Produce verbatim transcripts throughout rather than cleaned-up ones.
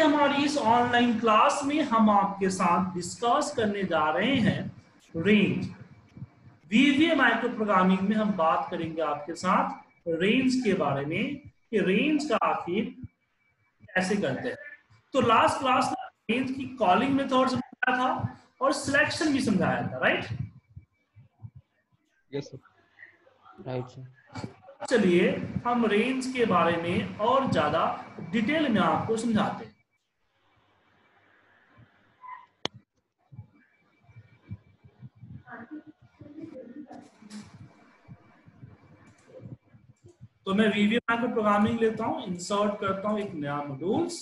हमारी इस online class में हम आपके साथ डिस्कस करने जा रहे हैं रेंज। वीबीए माइक्रो प्रोग्रामिंग में हम बात करेंगे आपके साथ रेंज के बारे में कि रेंज का आखिर कैसे करते हैं। तो लास्ट क्लास में रेंज की कॉलिंग मेथड समझाया था और सिलेक्शन भी समझाया था, right? Yes sir, right sir. चलिए हम रेंज के बारे में और ज्यादा डिटेल में आपको समझाते हैं। तो मैं वीबीए माइक्रो प्रोग्रामिंग लेता हूं, इंसर्ट करता हूं एक नया मॉड्यूल्स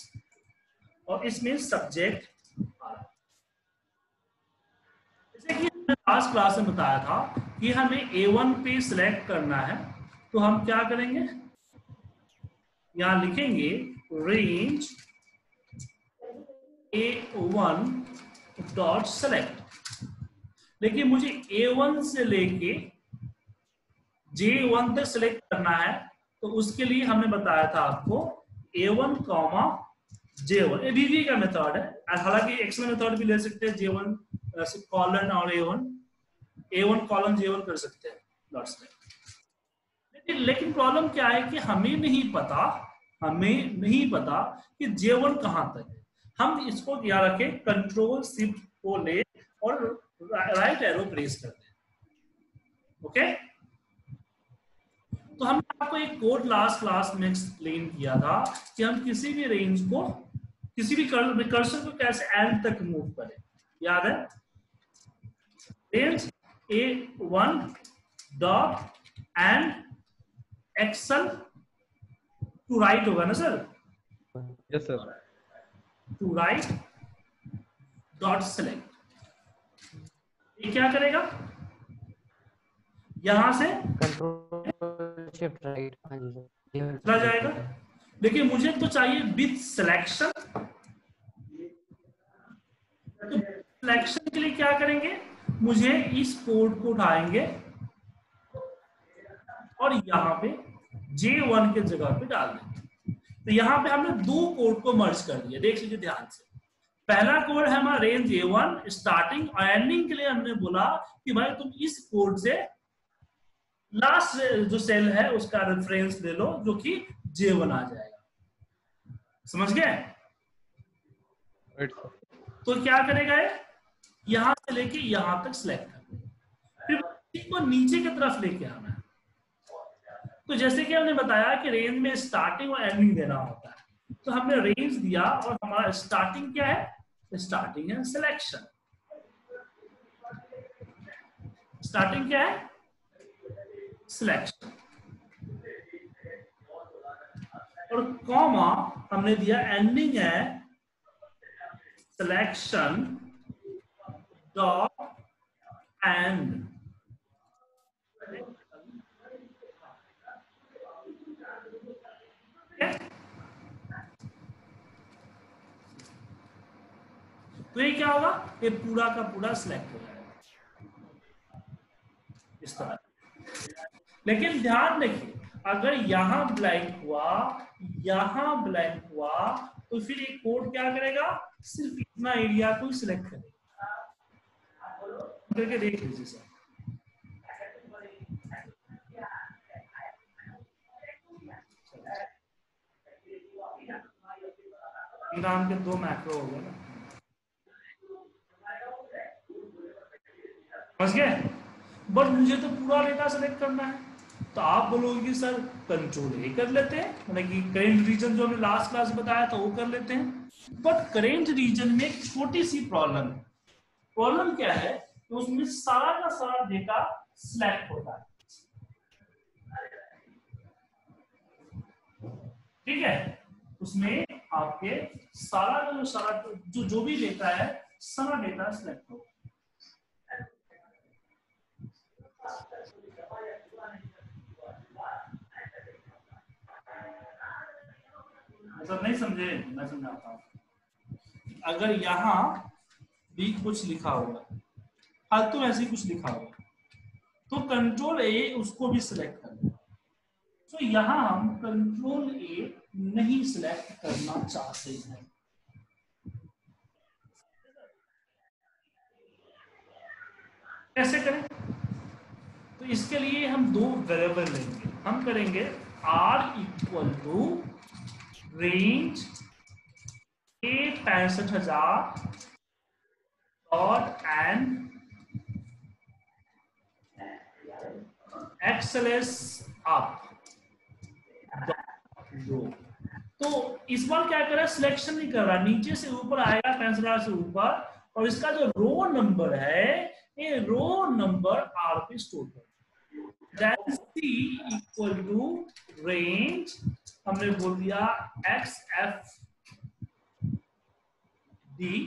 और इसमें सब्जेक्ट। जैसे कि लास्ट क्लास में बताया था कि हमें ए वन पे सिलेक्ट करना है, तो हम क्या करेंगे, यहां लिखेंगे range A one dot select. देखिए मुझे ए वन से लेके जे वन तक सिलेक्ट करना है, तो उसके लिए हमने बताया था आपको A one comma J one. ये वीबीए का मेथड है, हालांकि एक्सेल मेथड भी ले सकते हैं। जे वन से कॉलन और A one A one colon J one कर सकते हैं डॉट सेलेक्ट। लेकिन प्रॉब्लम क्या है कि हमें नहीं पता हमें नहीं पता कि जे वन कहां तक है। हम इसको याद रखें, कंट्रोल शिफ्ट को ले और राइट एरो प्रेस कर दें। ओके, तो हमने आपको एक कोड लास्ट क्लास में एक्सप्लेन किया था कि हम किसी भी रेंज को किसी भी कर्सर को कैसे एंड तक मूव करें। याद है, range A one dot end Excel to right होगा ना sir? Yes sir, to right dot select. ये क्या करेगा, यहां से कंट्रोल शिफ्ट राइट चला जाएगा। लेकिन मुझे तो चाहिए विद सिलेक्शन, तो सिलेक्शन के लिए क्या करेंगे, मुझे इस कोड को उठाएंगे और यहां पे जे वन के जगह पे डाल देंगे। तो यहां पे हमने दो कोड को मर्ज कर दिया, देख लीजिए ध्यान से। पहला कोड है हमारा रेंज ए वन स्टार्टिंग और एंडिंग के लिए हमने बोला कि भाई तुम इस कोड से लास्ट जो सेल है उसका रेफरेंस ले लो जो कि जे वन आ जाएगा। समझ गए? तो क्या करेगा ये? यहां से लेके यहां तक सिलेक्ट कर, फिर इसको नीचे की तरफ लेके आना है। तो जैसे कि हमने बताया कि रेंज में स्टार्टिंग और एंडिंग देना होता है, तो हमने रेंज दिया और हमारा स्टार्टिंग क्या है, स्टार्टिंग है सिलेक्शन। स्टार्टिंग क्या है, सिलेक्शन। और कॉमा हमने दिया, एंडिंग है सिलेक्शन डॉट एंड। तो ये क्या होगा, ये पूरा का पूरा सिलेक्ट हो जाएगा इस तरह। लेकिन ध्यान रखिए, अगर यहां ब्लैंक हुआ, यहां ब्लैंक हुआ, तो फिर ये कोड क्या करेगा, सिर्फ इतना एरिया को ही सिलेक्ट करेगा। करके देख लीजिए सर, नाम के दो मैक्रो हो गए ना, समझ गए? बट मुझे तो पूरा डेटा सेलेक्ट करना है। तो आप बोलोगे कि सर कंट्रोल ए कर लेते हैं, मतलब कि करेंट रीजन जो हमने लास्ट क्लास बताया था वो कर लेते हैं। बट करेंट रीजन में एक छोटी सी प्रॉब्लम है। प्रॉब्लम क्या है कि उसमें सारा का सारा डेटा सिलेक्ट होता है, ठीक है? उसमें आपके सारा का जो सारा जो जो भी डेटा है सारा डेटा सिलेक्ट होगा। सब नहीं समझे, मैं समझाता हूं। अगर यहाँ भी कुछ लिखा होगा, हाँ तो ऐसे कुछ लिखा होगा, तो कंट्रोल ए उसको भी सिलेक्ट करना। तो यहाँ हम कंट्रोल ए नहीं सिलेक्ट करना चाहते हैं, कैसे करें? तो इसके लिए हम दो वेरिएबल लेंगे, हम करेंगे r इक्वल टू रेंज पैंसठ हजार और एन एक्सएलएस आप दो। तो इस बार क्या कर रहा है, सिलेक्शन नहीं कर रहा, नीचे से ऊपर आएगा पैंसठ हजार से ऊपर, और इसका जो रो नंबर है ये रो नंबर आर पे स्टोर कर। सी इक्वल टू रेंज हमने बोल दिया X F D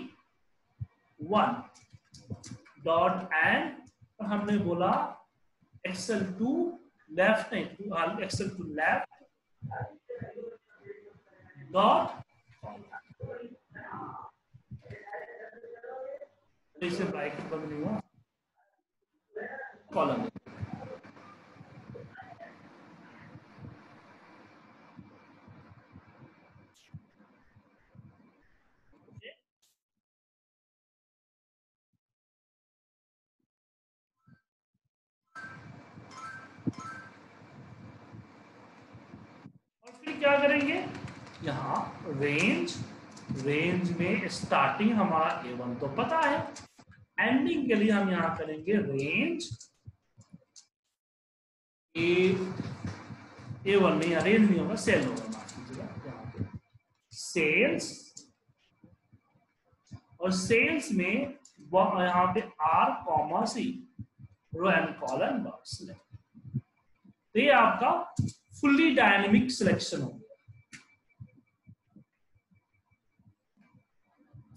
one dot N, और हमने बोला एक्सेल टू लेफ्ट नहीं एक्सेल टू लेफ्ट डॉट इसे ब्रैकेट बंद नहीं हुआ कॉलम। क्या करेंगे यहाँ रेंज, रेंज में स्टार्टिंग हमारा ए वन तो पता है, एंडिंग के लिए हम यहाँ करेंगे रेंज ए ए वन नहीं, रेंज नहीं होगा सेल होगा, यहाँ पे सेल्स, और सेल्स में यहाँ पे R comma C row and column dot select. तो ये आपका फुल्ली डायनेमिक सिलेक्शन हो गया,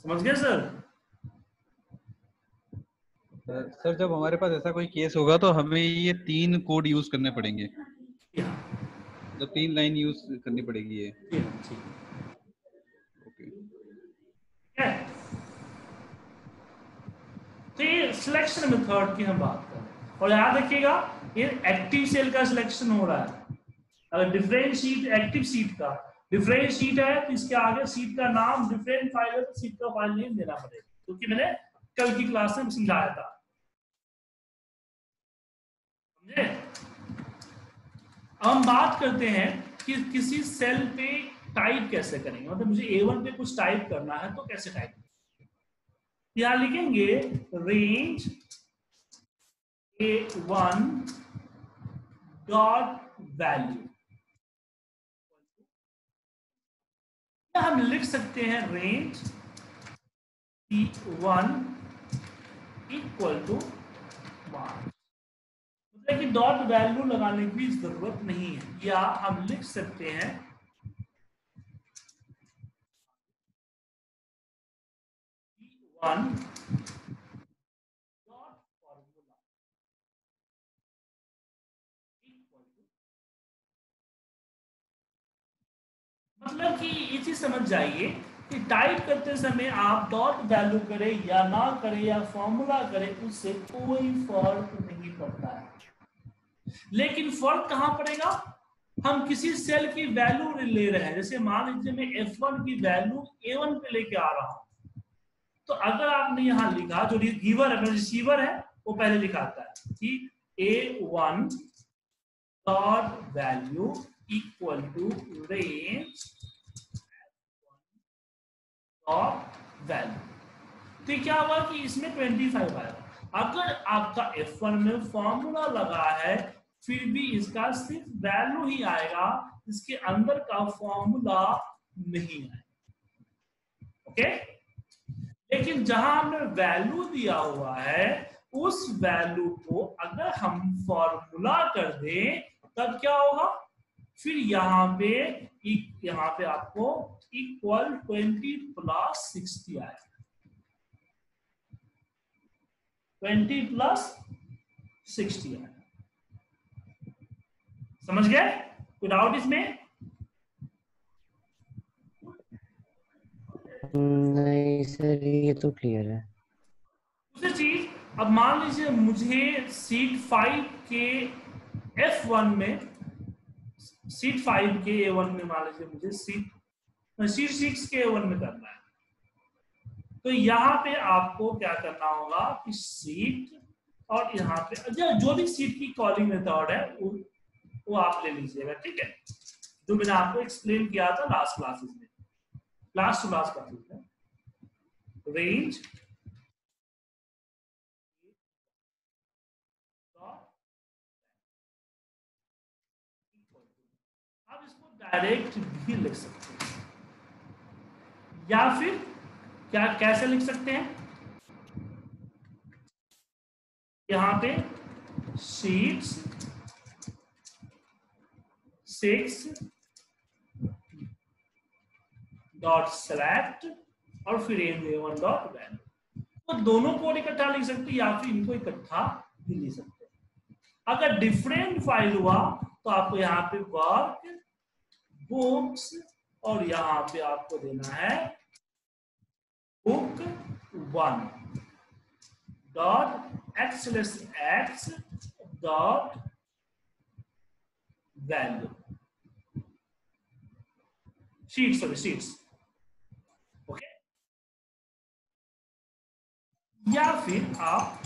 समझ गए सर? सर जब हमारे पास ऐसा कोई केस होगा तो हमें ये तीन कोड यूज करने पड़ेंगे, जब तीन लाइन यूज करनी पड़ेगी ये। ओके तो ये सिलेक्शन मेथड की हम बात करें, और याद रखिएगा ये एक्टिव सेल का सिलेक्शन हो रहा है। अगर डिफरेंट शीट एक्टिव शीट का डिफरेंट शीट है तो इसके आगे शीट का नाम, डिफरेंट फाइल है तो शीट का फाइल नेम देना पड़ेगा, क्योंकि तो मैंने कल की क्लास में समझाया था, समझे? हम बात करते हैं कि किसी सेल पे टाइप कैसे करेंगे, मतलब तो मुझे ए वन पे कुछ टाइप करना है तो कैसे टाइप करेंगे। यहाँ लिखेंगे range A one dot value, हम लिख सकते हैं range E one equal to marks, मतलब कि डॉट वैल्यू लगाने की जरूरत नहीं है, या हम लिख सकते हैं E one dot formula equal to, मतलब कि ये चीज समझ जाइए कि टाइप करते समय आप डॉट वैल्यू करें या ना करें या फॉर्मूला करें उससे कोई फर्क नहीं पड़ता है। लेकिन फर्क कहाँ पड़ेगा, हम किसी सेल की वैल्यू ले रहे हैं, जैसे मान लीजिए मैं एफ वन की वैल्यू ए वन पे लेके आ रहा हूं, तो अगर आपने यहाँ लिखा जो गिवर है रिसीवर है वो पहले लिखाता है कि A one dot value equal to range value, तो क्या हुआ कि इसमें पच्चीस आएगा। अगर आपका एफ वन में फॉर्मूला लगा है फिर भी इसका सिर्फ वैल्यू ही आएगा, इसके अंदर का फॉर्मूला नहीं आएगा, ओके? लेकिन जहां हमने वैल्यू दिया हुआ है उस वैल्यू को अगर हम फॉर्मूला कर दें तब क्या होगा, फिर यहाँ पे यहाँ पे आपको इक्वल ट्वेंटी प्लस सिक्सटी आएगा, ट्वेंटी प्लस सिक्सटी आएगा, समझ गए? कोई डाउट इसमें नहीं सर? ये तो क्लियर है। दूसरी चीज, अब मान लीजिए मुझे सीट फाइव के एफ वन में सीट फाइव के ए वन में मान लीजिए मुझे सीट सीट सिक्स के ए वन में करना है, तो यहाँ पे आपको क्या करना होगा कि सीट और यहाँ पे जो भी शीट की कॉलिंग मेथड है वो, वो आप ले लीजिएगा, ठीक है, जो मैंने आपको एक्सप्लेन किया था लास्ट क्लासेस में, लास्ट टू लास्ट क्लासेस में। रेंज आप इसको डायरेक्ट भी लिख सकते हैं या फिर क्या कैसे लिख सकते हैं, यहाँ पे शीट्स सिक्स डॉट सेलेक्ट और फिर एन डॉट वैल्यू, तो दोनों को इकट्ठा लिख सकते हैं या फिर इनको इकट्ठा भी लिख सकते हैं। अगर डिफरेंट फाइल हुआ तो आपको यहाँ पे वर्क बुक्स और यहाँ पे आपको देना है book one dot X plus X dot value sheets और शीट्स, ओके। या फिर आप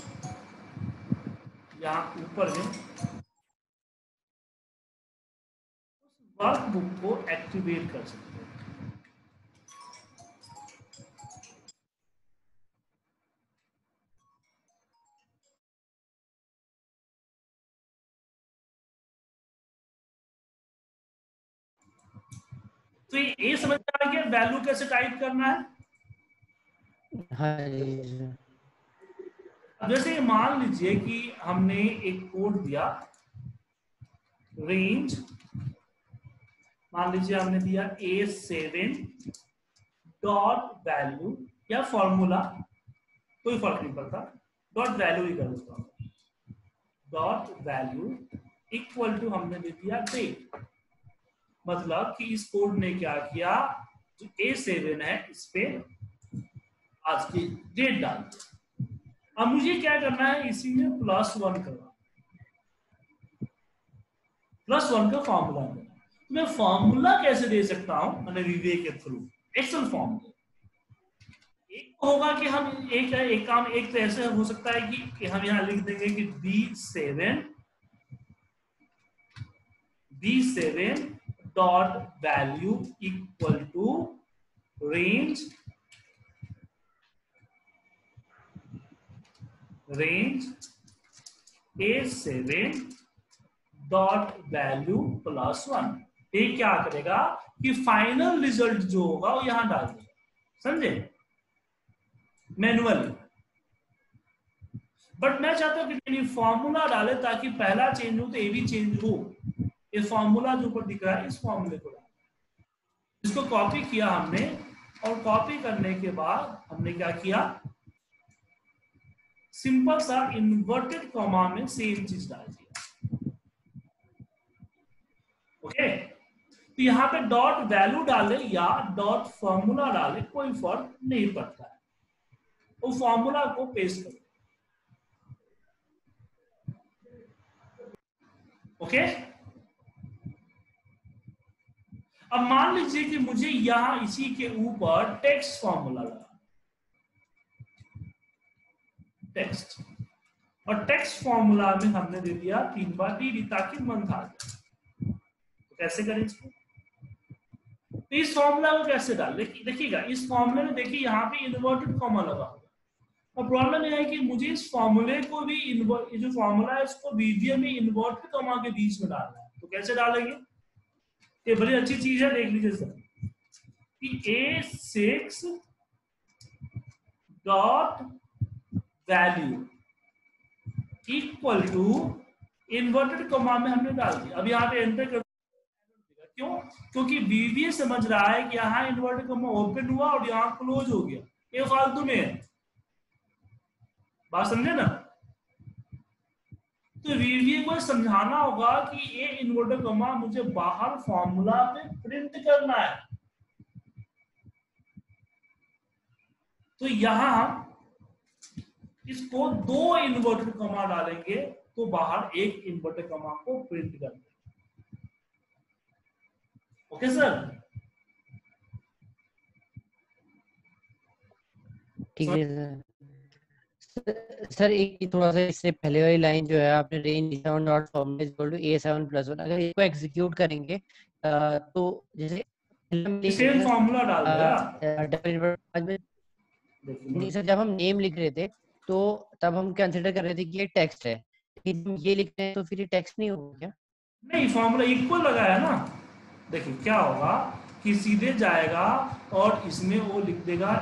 यहाँ ऊपर में वर्कबुक को एक्टिवेट कर सकते हैं। तो ये समझ में आ गया वैल्यू कैसे टाइप करना है। हाँ, जैसे मान लीजिए कि हमने एक कोड दिया रेंज, मान लीजिए हमने दिया ए सेवन डॉट वैल्यू या फॉर्मूला कोई फर्क नहीं पड़ता, डॉट वैल्यू ही कर देता हूँ, डॉट वैल्यू इक्वल टू हमने दे दिया डे, मतलब कि इस कोड ने क्या किया जो ए सेवन है इस पे आज की डेट डाल दी। अब मुझे क्या करना है इसी में प्लस वन करना, प्लस वन का फॉर्मूला देना। मैं फॉर्मूला कैसे दे सकता हूं, मैंने वीबीए के थ्रू एक्सेल फॉर्म एक होगा कि हम एक एक काम एक तो ऐसे हो सकता है कि, कि हम यहां लिख देंगे कि B seven B seven dot value equal to range range A seven dot value plus one. ये क्या करेगा कि फाइनल रिजल्ट जो होगा वो यहां डाल देगा, समझे, मैनुअल। बट मैं चाहता हूं कि फॉर्मूला डाले ताकि पहला चेंज हो तो ये भी चेंज हो। ये फॉर्मूला जो ऊपर दिख रहा है इस फॉर्मूले को इसको कॉपी किया हमने और कॉपी करने के बाद हमने क्या किया सिंपल सा इन्वर्टेड कॉमा में सेम चीज डाल दिया, ओके। तो यहाँ पे डॉट वैल्यू डाले या डॉट फॉर्मूला डाले कोई फर्क नहीं पड़ता है, वो फॉर्मूला को पेस्ट करो, ओके। अब मान लीजिए कि मुझे यहां इसी के ऊपर टेक्स्ट फॉर्मूला लगा टेक्स्ट और टेक्स्ट फॉर्मूला में हमने दे दिया तीन बार डी ताकि मंथ आ जाए। तो कैसे करें इसको, तो इस फॉर्मूला को कैसे डाल देखिएगा, इस फॉर्मूले में देखिए यहाँ पे इन्वर्टेड कॉमा लगा होगा और प्रॉब्लम यह है कि मुझे इस फॉर्मूले को भी जो फॉर्मूला है इसको वीबीए में इन्वर्टेड कॉमा के बीच में डालना है। तो कैसे डालेंगे, ये बड़ी अच्छी चीज है, देख लीजिए सर कि A six dot value equal to inverted comma में हमने डाल दिया। अब यहाँ पे एंटर कर क्यों, क्योंकि बीबीए समझ रहा है कि यहाँ इन्वर्टेड कॉमा ओपन हुआ और यहाँ क्लोज हो गया, ये फालतू में है, बात समझे ना। तो वीबीए को समझाना होगा कि ये इन्वर्टेड कॉमा मुझे बाहर फॉर्मूला में प्रिंट करना है। तो यहां हम इसको दो इन्वर्टेड कॉमा डालेंगे तो बाहर एक इन्वर्टेड कॉमा को प्रिंट कर देंगे, ओके सर, ठीक है सर। सर एक थोड़ा सा इससे पहले वाली लाइन जो है आपने range seven dot formula equal to A seven plus one, अगर इसको एग्जीक्यूट करेंगे तो जैसे सेम फॉर्मूला डाल दिया डबल इनवर्टेड सर, जब हम नेम लिख रहे थे तो तब हम कंसीडर कर रहे थे कि ये टेक्स्ट है, लेकिन ये लिख रहे हैं तो फिर ये टेक्स्ट नहीं होगा क्या? नहीं, फॉर्मूला इक्वल लगाया ना। देखिए क्या होगा कि सीधे जाएगा और इसमें वो लिख देगा,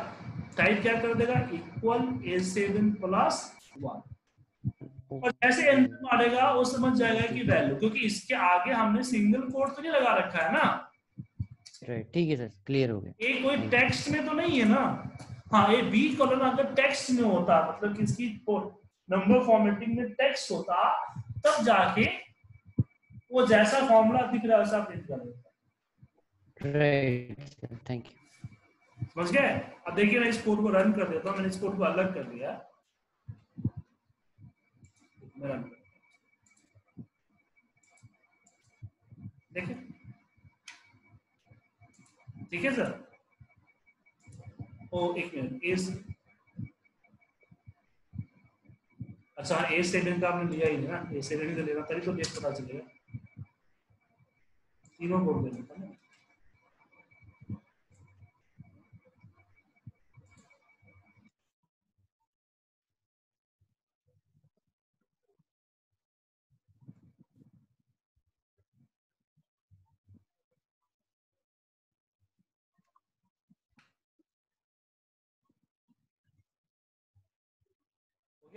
टाइप क्या कर देगा equal A seven plus one, और जैसे एंटर मारेगा वो समझ जाएगा कि वैल्यू, क्योंकि इसके आगे हमने सिंगल कोट तो नहीं लगा रखा है ना। राइट, ठीक है सर, क्लियर हो गया। ये कोई टेक्स्ट में तो नहीं है ना। हाँ, ये बी कॉलम अगर टेक्स्ट में होता, मतलब किसकी नंबर फॉर्मेटिंग में टेक्स्ट होता, तब जाके वो जैसा फॉर्मूला दिख रहा है वैसा प्रिंट कर देता। राइट, थैंक यू, समझ गए। अब देखिए मैं इस कोड को रन कर देता हूँ, मैंने इस कोड को अलग कर दिया। देखिए ठीक है सर, ओ एक मिनट एस, अच्छा ए सेवन का आपने लिया ही ना, ए सेवन का लेना तभी तो डेट पता चलेगा, तीनों कोड देना था ना।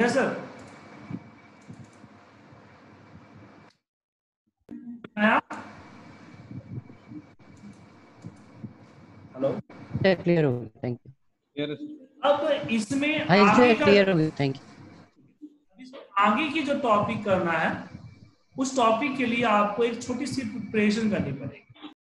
Yes, sir. हेलो, क्लियर हो गया, थैंक यू। अब इसमें आगे क्लियर हो गया, थैंक यू। आगे की जो टॉपिक करना है उस टॉपिक के लिए आपको एक छोटी सी प्रिपरेशन करनी पड़ेगी।